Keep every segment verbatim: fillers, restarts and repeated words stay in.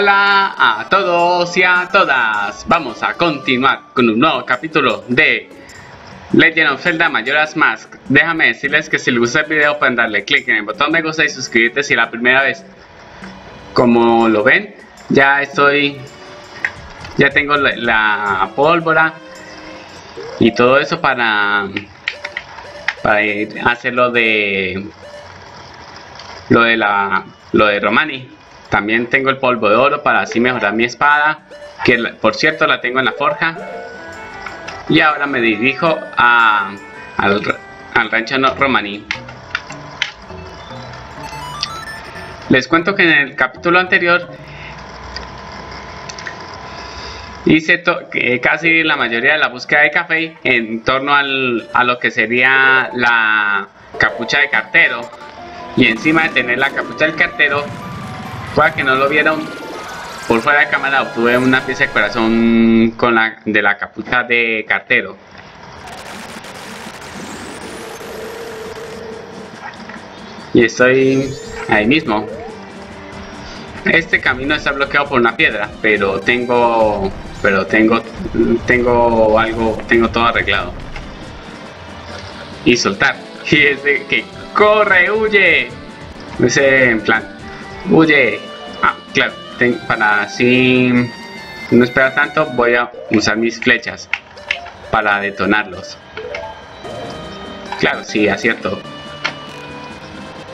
Hola a todos y a todas. Vamos a continuar con un nuevo capítulo de Legend of Zelda: Majora's Mask. Déjame decirles que si les gusta el video pueden darle click en el botón me gusta y suscribirte si es la primera vez. Como lo ven, ya estoy, ya tengo la, la pólvora y todo eso para para hacer lo de lo de la lo de Romani. También tengo el polvo de oro para así mejorar mi espada, que por cierto la tengo en la forja. Y ahora me dirijo a, al, al rancho Romani. Les cuento que en el capítulo anterior hice eh, casi la mayoría de la búsqueda de café en torno al, a lo que sería la capucha de cartero. Y encima de tener la capucha del cartero, para que no lo vieron por fuera de cámara, obtuve una pieza de corazón con la, de la capucha de cartero. Y estoy ahí mismo. Este camino está bloqueado por una piedra, pero tengo pero tengo tengo algo, tengo todo arreglado. Y soltar. Y es de que corre, huye. Ese en plan, huye. Ah, claro, ten, para así no esperar tanto, voy a usar mis flechas para detonarlos. Claro, sí, acierto.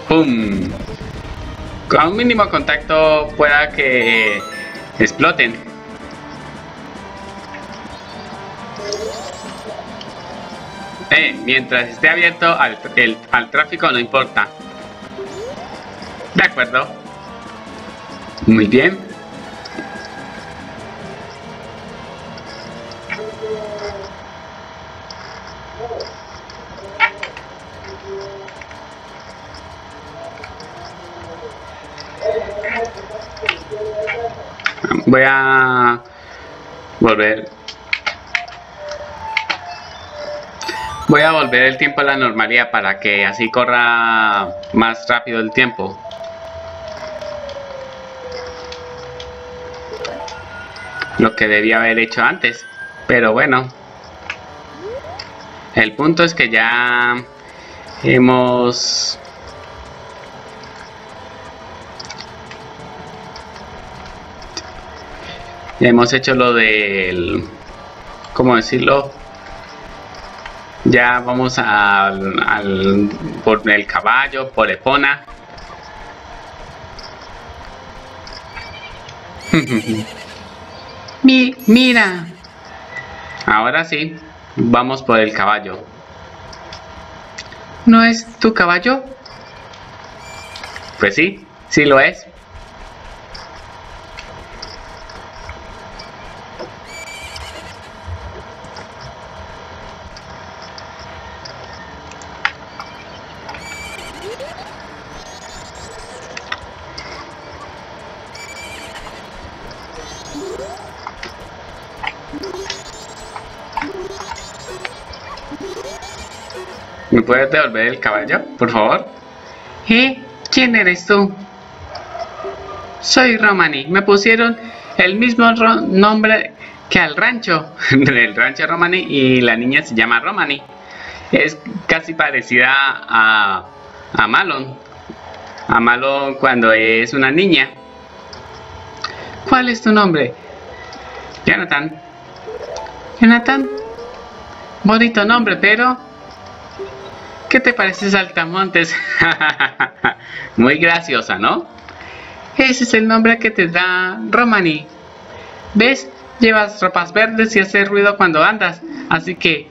¡Pum! A un mínimo contacto pueda que exploten. Eh, mientras esté abierto al, el, al tráfico no importa. De acuerdo. Muy bien. Voy a volver. Voy a volver el tiempo a la normalidad para que así corra más rápido el tiempo. Lo que debía haber hecho antes, pero bueno, el punto es que ya hemos hemos hecho lo del, ¿cómo decirlo? Ya vamos al, al por el caballo, por Epona. Mi, mira, ahora sí, vamos por el caballo. ¿No es tu caballo? Pues sí, sí lo es. ¿Me puedes devolver el caballo, por favor? ¿Eh? ¿Quién eres tú? Soy Romani. Me pusieron el mismo nombre que al rancho. El rancho Romani y la niña se llama Romani. Es casi parecida a, a Malon. A Malon cuando es una niña. ¿Cuál es tu nombre? Jonathan. Jonathan. Bonito nombre, pero... ¿qué te parece saltamontes? Muy graciosa, ¿no? Ese es el nombre que te da Romani. ¿Ves? Llevas ropas verdes y haces ruido cuando andas, así que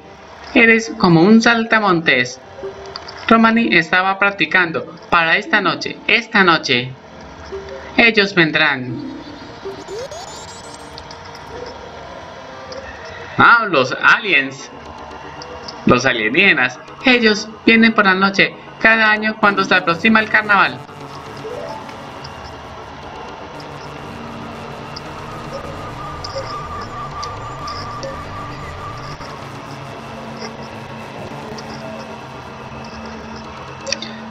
eres como un saltamontes. Romani estaba practicando para esta noche. Esta noche ellos vendrán. Ah, los aliens. Los alienígenas. Ellos vienen por la noche, cada año cuando se aproxima el carnaval.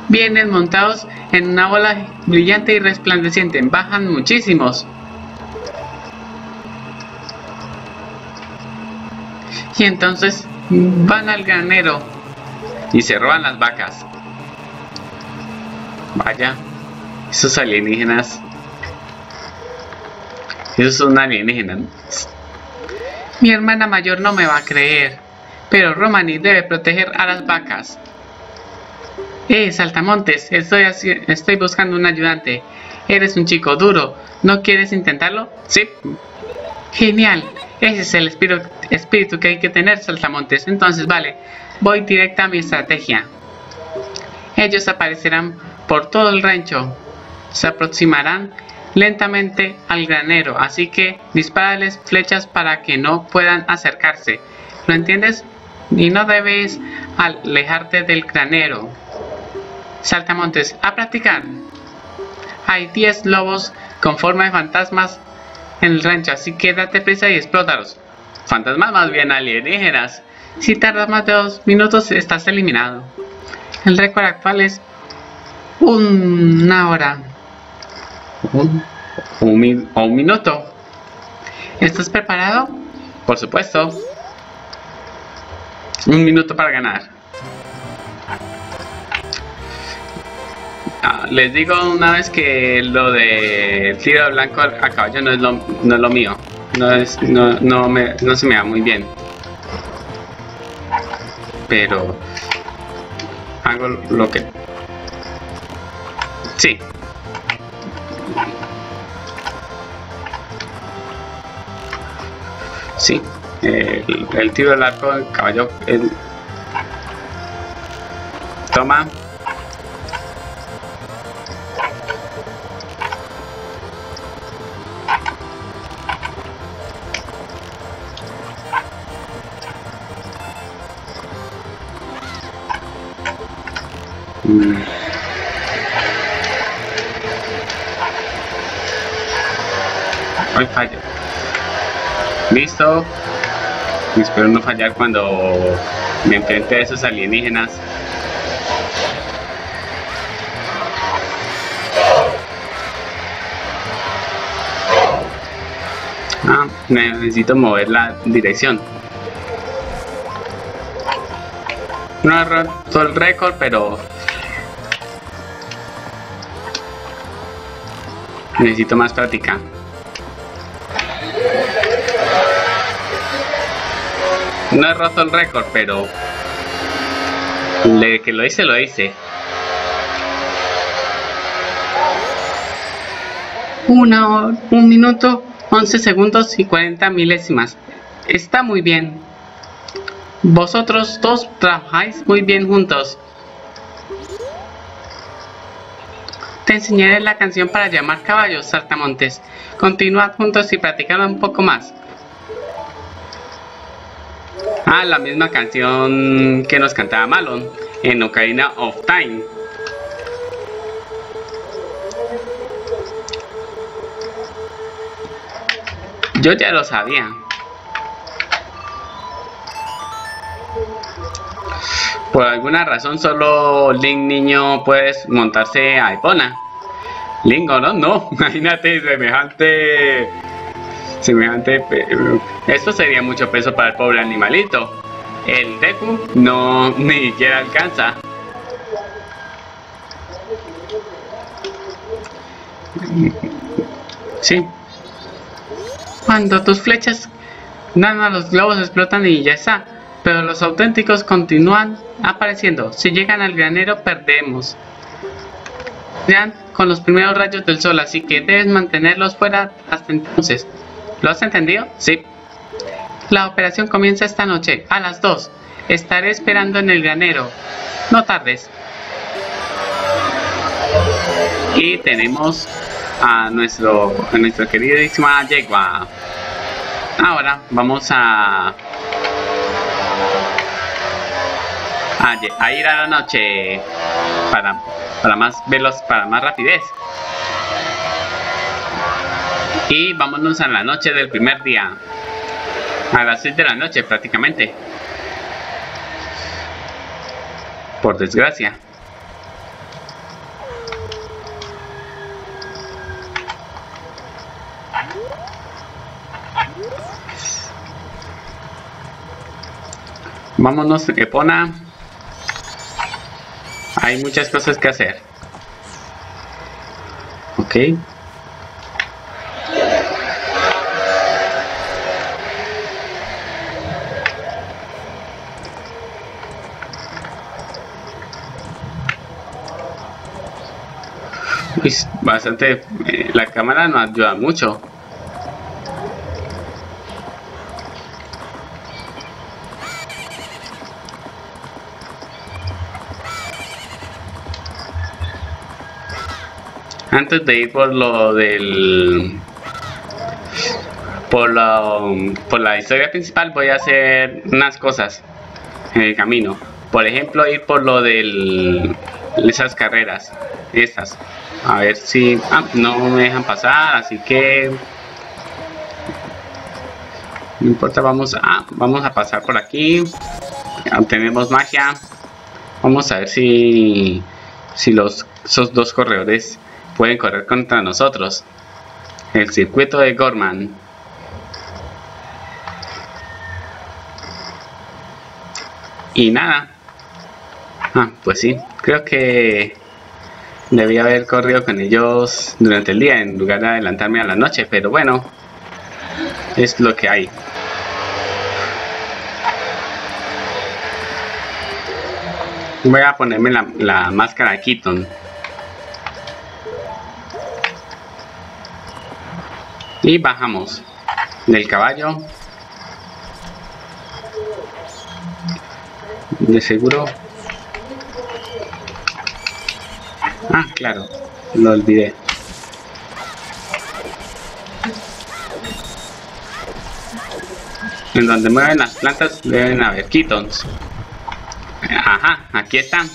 Vienen montados en una bola brillante y resplandeciente, bajan muchísimos. y entonces van al granero y se roban las vacas. Vaya, esos alienígenas, esos son alienígenas. Mi hermana mayor no me va a creer, pero Romani debe proteger a las vacas. Eh, Saltamontes, estoy, así, estoy buscando un ayudante. Eres un chico duro, ¿no quieres intentarlo? Sí. Genial, ese es el espíritu, espíritu que hay que tener, Saltamontes. Entonces, vale, voy directa a mi estrategia. Ellos aparecerán por todo el rancho. Se aproximarán lentamente al granero, así que dispárales flechas para que no puedan acercarse. ¿Lo entiendes? Y no debes alejarte del granero. Saltamontes, a practicar. Hay diez lobos con forma de fantasmas en el rancho, así que date prisa y explótalos. Fantasmas más bien alienígenas. Si tardas más de dos minutos estás eliminado. El récord actual es una hora. Un, un, min, un minuto. ¿Estás preparado? Por supuesto. Un minuto para ganar. Ah, les digo una vez que lo de tiro blanco a caballo no es lo, no es lo mío. No, es, no, no, me, no se me da muy bien. Pero hago lo que... Sí. Sí, el, el tiro del arco del caballo, el... toma. Mm. Hoy fallo. Listo, espero no fallar cuando me enfrente a esos alienígenas. Ah, necesito mover la dirección. No ha roto el récord, pero necesito más práctica. No he roto el récord, pero de que lo hice, lo hice. Una hora, un minuto, once segundos y cuarenta milésimas. Está muy bien. Vosotros dos trabajáis muy bien juntos. Te enseñaré la canción para llamar caballos, Saltamontes. Continuad juntos y practicad un poco más. Ah, la misma canción que nos cantaba Malon en Ocarina of Time. Yo ya lo sabía. Por alguna razón solo Link niño puede montarse a Epona. Link no, no, imagínate semejante... semejante esto sería mucho peso para el pobre animalito. El Deku no ni siquiera alcanza. Sí, cuando tus flechas dan a los globos explotan y ya está, pero los auténticos continúan apareciendo. Si llegan al granero perdemos con los primeros rayos del sol, así que debes mantenerlos fuera hasta entonces. ¿Lo has entendido? Sí. La operación comienza esta noche, a las dos. Estaré esperando en el granero. No tardes. Y tenemos a, nuestro, a nuestra queridísima yegua. Ahora vamos a, a, a ir a la noche para, para más veloz, para más rapidez. Y vámonos a la noche del primer día. A las seis de la noche prácticamente. Por desgracia. Vámonos, Epona. Hay muchas cosas que hacer. Ok. Uy, bastante. Eh, la cámara nos ayuda mucho. Antes de ir por lo del... Por la, por la historia principal voy a hacer unas cosas en el camino. Por ejemplo, ir por lo del... Esas carreras. Estas. A ver si... Ah, no me dejan pasar, así que... No importa, vamos a... Ah, vamos a pasar por aquí. Obtenemos magia. Vamos a ver si... Si los, esos dos corredores... pueden correr contra nosotros. El circuito de Gorman. Y nada. Ah, pues sí. Creo que debía haber corrido con ellos durante el día en lugar de adelantarme a la noche. Pero bueno, es lo que hay. Voy a ponerme la, la máscara de Keaton. Y bajamos del caballo. De seguro. Ah, claro, lo olvidé. En donde mueven las plantas deben haber Keatons. Ajá, aquí están.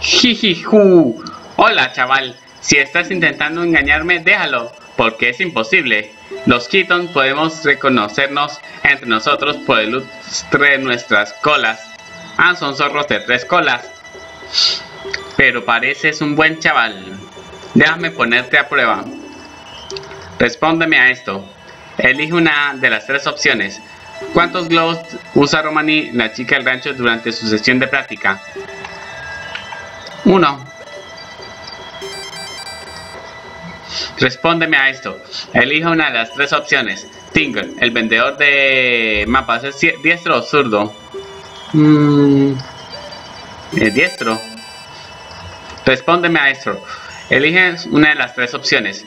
Jijiju. Hola, chaval. Si estás intentando engañarme, déjalo. Porque es imposible. Los Keaton podemos reconocernos entre nosotros por el lustre de nuestras colas. Ah, son zorros de tres colas. Pero pareces un buen chaval. Déjame ponerte a prueba. Respóndeme a esto. Elige una de las tres opciones. ¿Cuántos globos usa Romani, la chica del rancho, durante su sesión de práctica? Uno. Respóndeme a esto. Elija una de las tres opciones. Tingle, el vendedor de mapas, ¿es diestro o zurdo? Mm, ¿es diestro? Respóndeme a esto. Elige una de las tres opciones.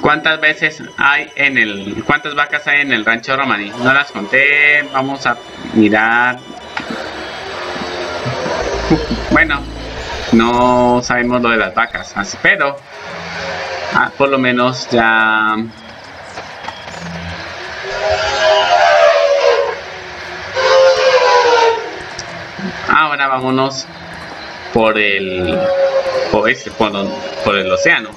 ¿Cuántas veces hay en el... ¿Cuántas vacas hay en el rancho Romani? No las conté. Vamos a mirar. Bueno, no sabemos lo de las vacas, pero... Ah, por lo menos ya... Ahora vámonos por el... Por, este, por, por el océano.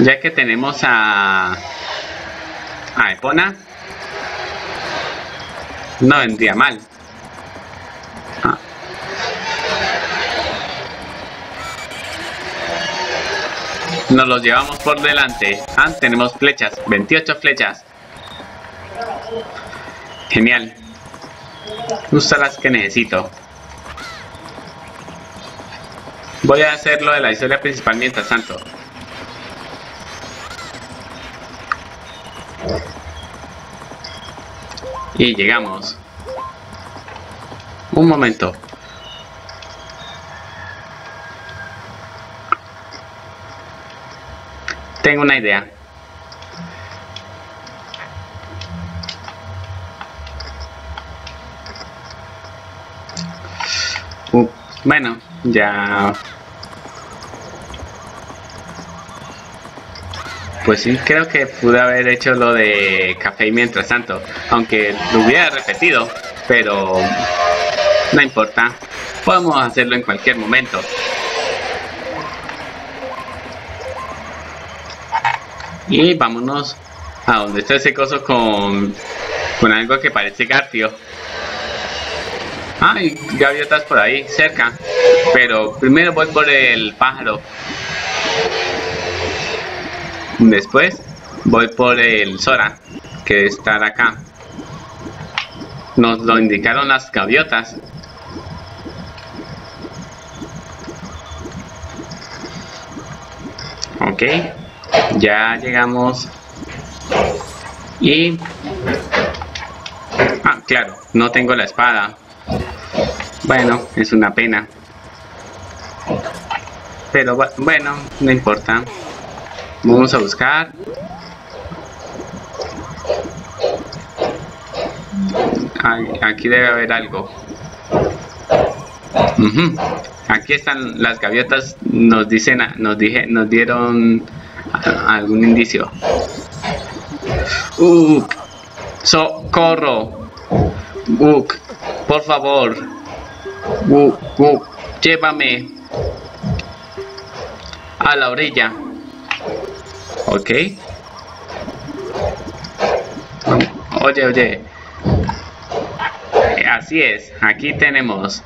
Ya que tenemos a... A Epona. No vendría mal. Ah. Nos los llevamos por delante. Ah, tenemos flechas. veintiocho flechas. Genial. Usa las que necesito. Voy a hacer lo de la historia principal mientras tanto. Y llegamos. Un momento. Tengo una idea. Uh, bueno, ya... Pues sí, creo que pude haber hecho lo de café mientras tanto. Aunque lo hubiera repetido, pero... No importa. Podemos hacerlo en cualquier momento. Y vámonos a donde está ese coso con, con algo que parece garfio. Ah, y gaviotas por ahí, cerca. Pero primero voy por el pájaro. Después voy por el Zora, que estará acá. Nos lo indicaron las gaviotas. Ok, ya llegamos. Y... ah, claro, no tengo la espada. Bueno, es una pena. Pero bueno, no importa. Vamos a buscar. Ay, aquí debe haber algo. Uh-huh. Aquí están las gaviotas. Nos dicen, nos dije, nos dieron algún indicio. Uh, socorro. Uh, por favor. Uh, uh, llévame a la orilla. Ok. Oye, oye. Así es, aquí tenemos.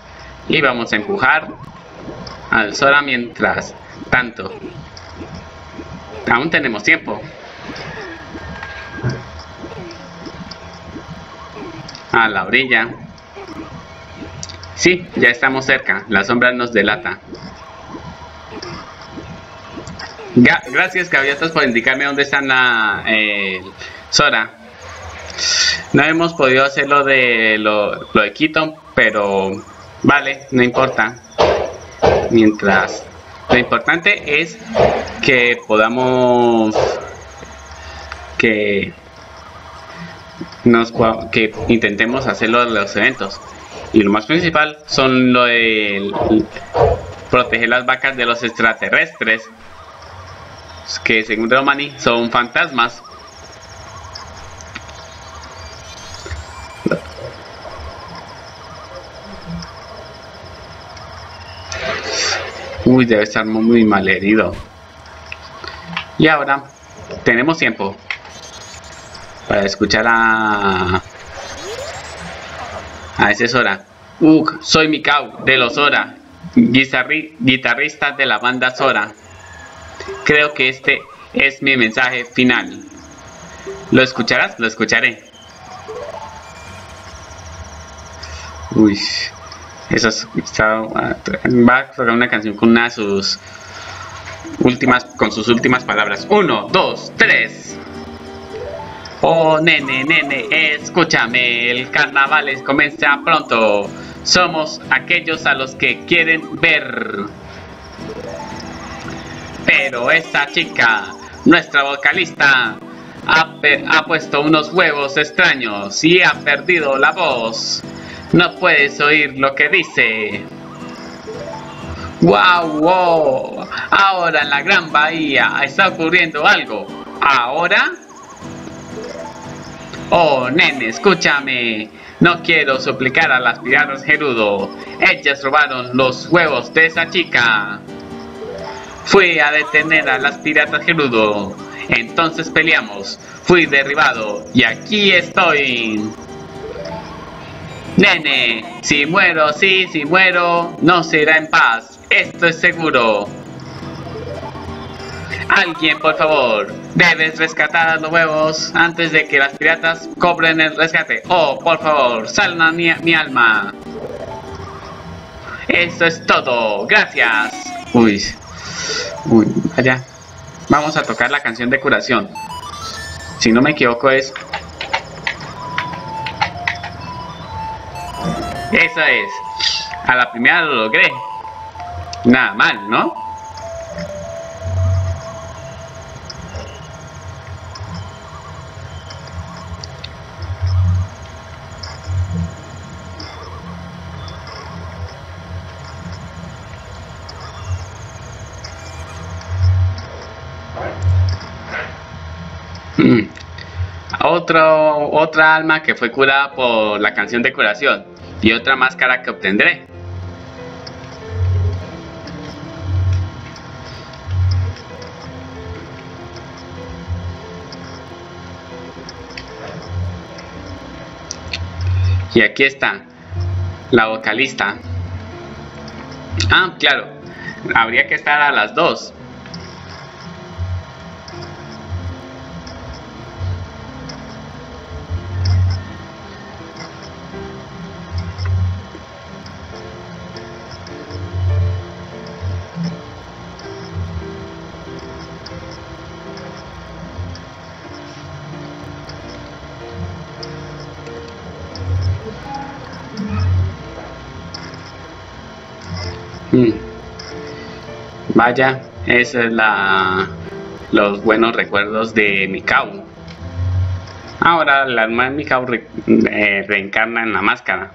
Y vamos a empujar al Zora mientras tanto. Aún tenemos tiempo. A la orilla. Sí, ya estamos cerca. La sombra nos delata. Ga Gracias, gaviotas, por indicarme dónde está la eh, Zora. No hemos podido hacer lo de, lo, lo de Keaton, pero vale, no importa. Mientras, lo importante es que podamos, que nos que intentemos hacerlo de los eventos. Y lo más principal son lo de proteger las vacas de los extraterrestres, que según Romani son fantasmas. Uy, debe estar muy mal herido. Y ahora tenemos tiempo para escuchar a a ese Zora. Uh, soy Mikau de los Zora, guitarri, guitarrista de la banda Zora. Creo que este es mi mensaje final. ¿Lo escucharás? Lo escucharé. Uy. Eso está, va a tocar una canción con una de sus últimas, con sus últimas palabras. Uno, dos, tres. Oh, nene, nene, escúchame. El carnaval comienza pronto. Somos aquellos a los que quieren ver. Pero esta chica, nuestra vocalista, ha, ha puesto unos huevos extraños y ha perdido la voz. No puedes oír lo que dice. ¡Wow! ¡Wow! Ahora en la Gran Bahía está ocurriendo algo. ¿Ahora? Oh, nene, escúchame. No quiero suplicar a las piratas Gerudo. Ellas robaron los huevos de esa chica. Fui a detener a las piratas Gerudo. Entonces peleamos. Fui derribado. Y aquí estoy. Nene, si muero, sí, si muero, no será en paz, esto es seguro. Alguien, por favor, debes rescatar a los huevos antes de que las piratas cobren el rescate. Oh, por favor, salva mi, mi alma. Eso es todo, gracias. Uy, uy, allá. Vamos a tocar la canción de curación. Si no me equivoco es... esa es. A la primera lo logré. Nada mal, ¿no? Mm. Otro, otra alma que fue curada por la canción de curación. Y otra máscara que obtendré. Y aquí está la vocalista. Ah, claro. Habría que estar a las dos. Hmm. Vaya, esa es la... los buenos recuerdos de Mikau. Ahora la hermana Mikau re, eh, reencarna en la máscara.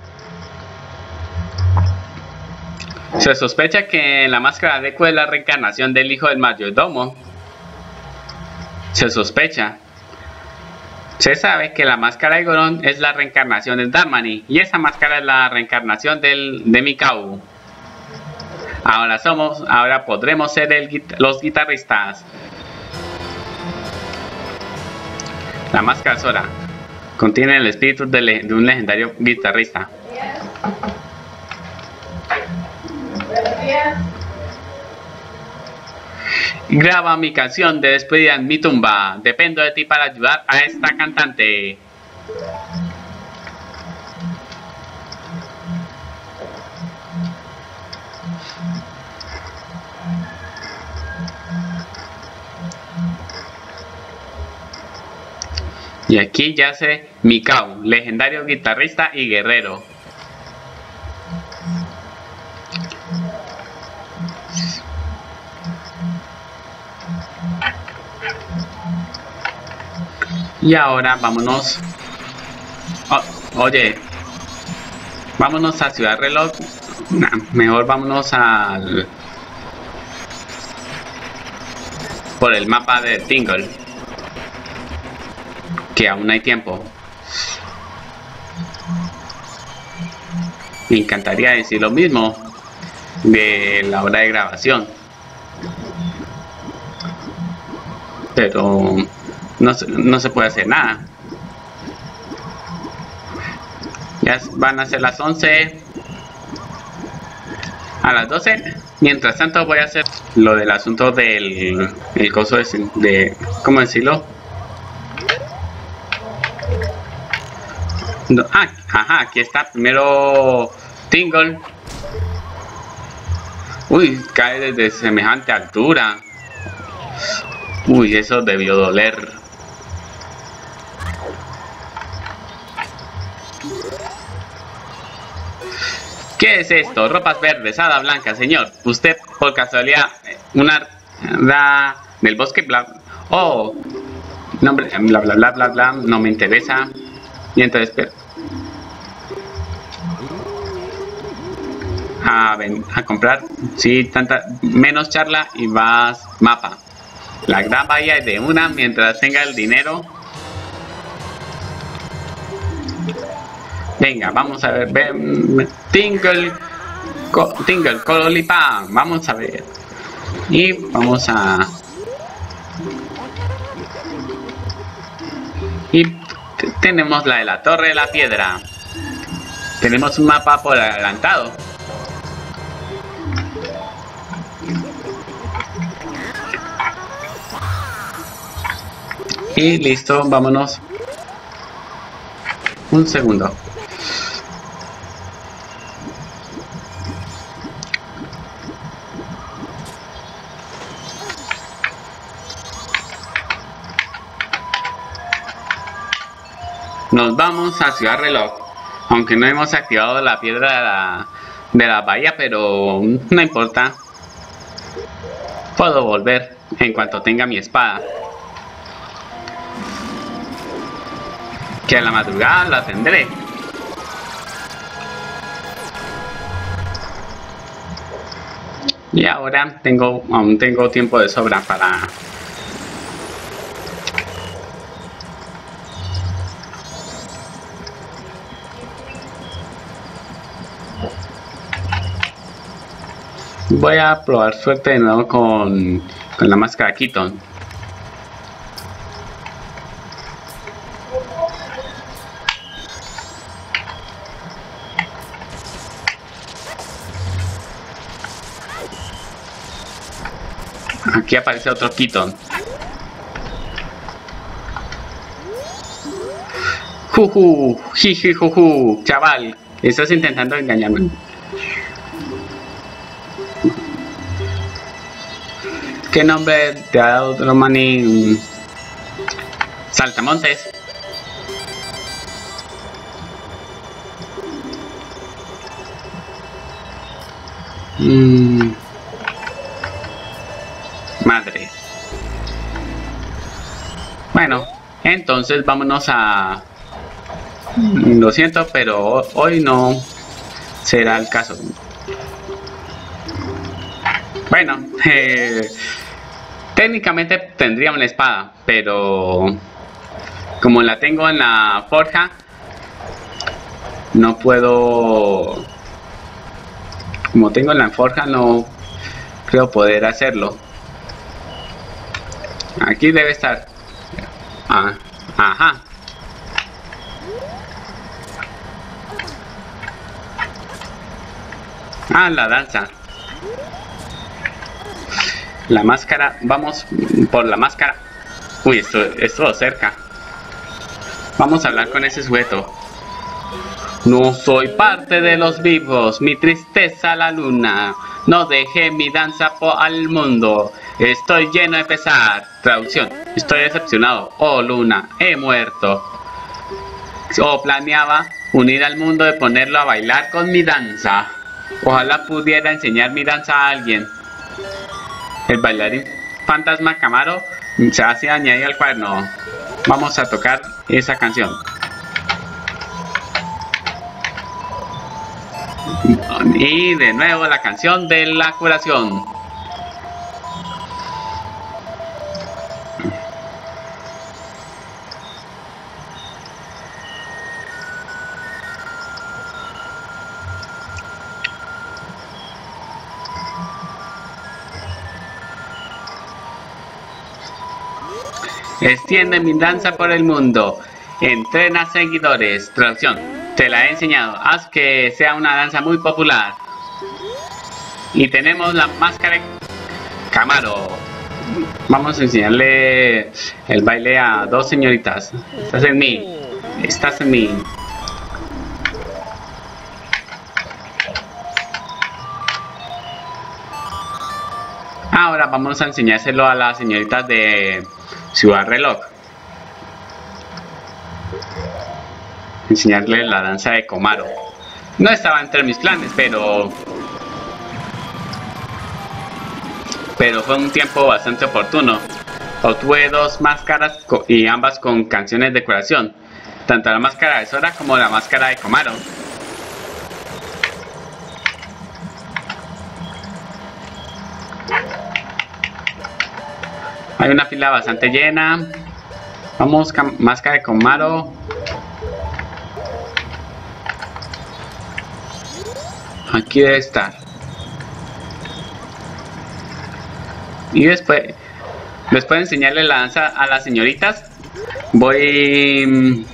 Se sospecha que la máscara de Deku es la reencarnación del hijo del mayordomo. Se sospecha. Se sabe que la máscara de Goron es la reencarnación de Romani, y esa máscara es la reencarnación del, de Mikau. Ahora somos, ahora podremos ser el, los guitarristas. La máscara Zora contiene el espíritu de, le, de un legendario guitarrista. Graba mi canción de despedida en mi tumba. Dependo de ti para ayudar a esta cantante. Y aquí yace Mikau, legendario guitarrista y guerrero. Y ahora vámonos, oh, oye, vámonos a Ciudad Reloj, nah, mejor vámonos al, por el mapa de Tingle, que aún hay tiempo. Me encantaría decir lo mismo de la hora de grabación, pero... No, no se puede hacer nada. Ya van a ser las once. A las doce. Mientras tanto voy a hacer lo del asunto del... El coso de... de ¿cómo decirlo? No, ah, ajá, aquí está. Primero... Tingle. Uy, cae desde semejante altura. Uy, eso debió doler. ¿Qué es esto? Ropas verdes, hada blanca, señor. Usted, por casualidad, una hada del bosque, bla... Oh, no, bla, bla, bla, bla, bla, no me interesa. Y entonces, pero... A, ven, a comprar, sí, tanta... Menos charla y más mapa. La Gran Bahía es de una mientras tenga el dinero. Venga, vamos a ver. Ven, Tingle, co, Tingle, Cololipam. Vamos a ver. Y vamos a. Y tenemos la de la Torre de la Piedra. Tenemos un mapa por adelantado. Y listo, vámonos. Un segundo. Nos vamos a Ciudad Reloj, aunque no hemos activado la piedra de la, de la bahía, pero no importa. Puedo volver en cuanto tenga mi espada. Que a la madrugada la tendré. Y ahora tengo, aún tengo tiempo de sobra para... Voy a probar suerte de nuevo con, con la máscara Keaton. Aquí aparece otro Keaton. Juju, jiji, juju, chaval, estás intentando engañarme. ¿Qué nombre te ha dado Romani? Saltamontes. Mm. Madre. Bueno, entonces vámonos a... Lo siento, pero hoy no será el caso. Bueno, eh, técnicamente tendríamos la espada, pero como la tengo en la forja, no puedo... Como tengo en la forja, no creo poder hacerlo. Aquí debe estar... Ah, ajá. Ah, la danza. La máscara, vamos por la máscara. Uy, esto estuvo cerca. Vamos a hablar con ese sujeto. No soy parte de los vivos, mi tristeza a la luna. No dejé mi danza al mundo. Estoy lleno de pesar. Traducción, estoy decepcionado. Oh luna, he muerto. Oh, planeaba unir al mundo de ponerlo a bailar con mi danza. Ojalá pudiera enseñar mi danza a alguien. El bailarín fantasma Kamaro se hace añadir al cuerno. Vamos a tocar esa canción. Y de nuevo la canción de la curación. Extiende mi danza por el mundo. Entrena seguidores. Traducción. Te la he enseñado. Haz que sea una danza muy popular. Y tenemos la máscara Kamaro. Vamos a enseñarle el baile a dos señoritas. Estás en mí. Estás en mí. Ahora vamos a enseñárselo a las señoritas de... Ciudad Reloj. Enseñarle la danza de Kamaro. No estaba entre mis planes, pero... Pero fue un tiempo bastante oportuno. Obtuve dos máscaras y ambas con canciones de curación. Tanto la máscara de Zora como la máscara de Kamaro. Hay una fila bastante llena. Vamos, máscara de Kamaro. Aquí debe estar. Y después, después de enseñarle la danza a las señoritas, voy...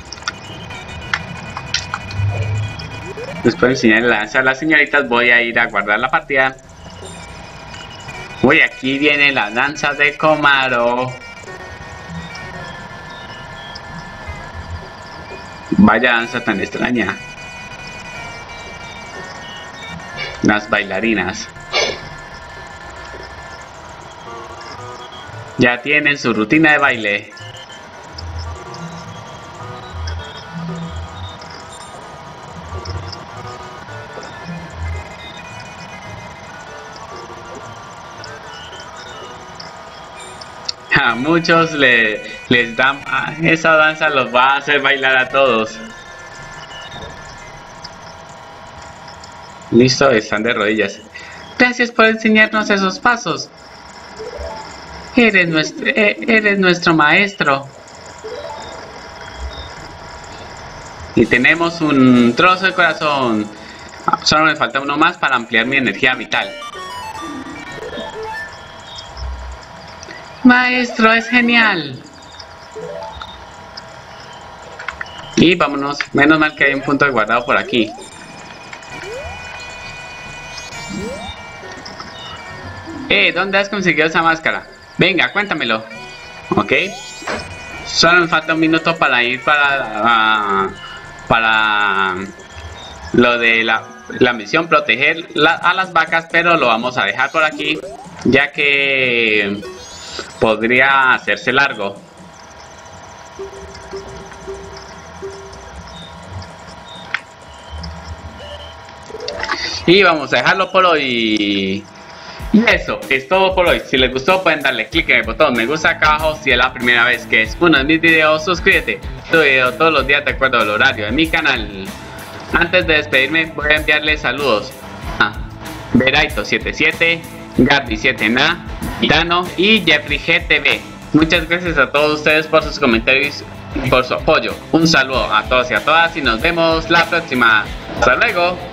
Después de enseñarle la danza a las señoritas, voy a ir a guardar la partida. Uy, aquí viene la danza de Kamaro. Vaya danza tan extraña. Las bailarinas ya tienen su rutina de baile. A muchos le, les dan esa danza, los va a hacer bailar a todos. Listo, están de rodillas. Gracias por enseñarnos esos pasos. Eres nuestro, eres nuestro maestro. Y tenemos un trozo de corazón. Solo me falta uno más para ampliar mi energía vital. Maestro, es genial. Y vámonos. Menos mal que hay un punto de guardado por aquí. Eh, ¿dónde has conseguido esa máscara? Venga, cuéntamelo. Ok. Solo me falta un minuto para ir para... Uh, para... Lo de la, la misión, proteger la, a las vacas, pero lo vamos a dejar por aquí, ya que... podría hacerse largo. Y vamos a dejarlo por hoy. Y eso es todo por hoy. Si les gustó pueden darle clic en el botón me gusta acá abajo. Si es la primera vez que ves uno de mis videos, suscríbete. Este video todos los días de acuerdo al horario de mi canal. Antes de despedirme voy a enviarles saludos a Veraito setenta y siete, Gardi siete N A, Dano y Jeffrey G T V. Muchas gracias a todos ustedes por sus comentarios y por su apoyo. Un saludo a todos y a todas y nos vemos la próxima. Hasta luego.